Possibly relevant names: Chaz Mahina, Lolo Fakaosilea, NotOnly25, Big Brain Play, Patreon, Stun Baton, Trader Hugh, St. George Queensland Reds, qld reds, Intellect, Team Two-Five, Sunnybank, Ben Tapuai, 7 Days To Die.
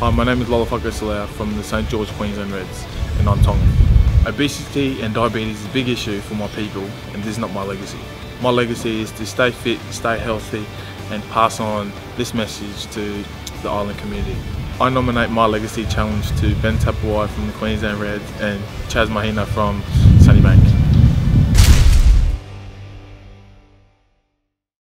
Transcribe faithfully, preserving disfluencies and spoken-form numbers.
Hi, my name is Lolo Fakaosilea from the Saint George Queensland Reds, and I'm Tongan. Obesity and diabetes is a big issue for my people, and this is not my legacy. My legacy is to stay fit, stay healthy, and pass on this message to the island community. I nominate my legacy challenge to Ben Tapuai from the Queensland Reds and Chaz Mahina from Sunnybank.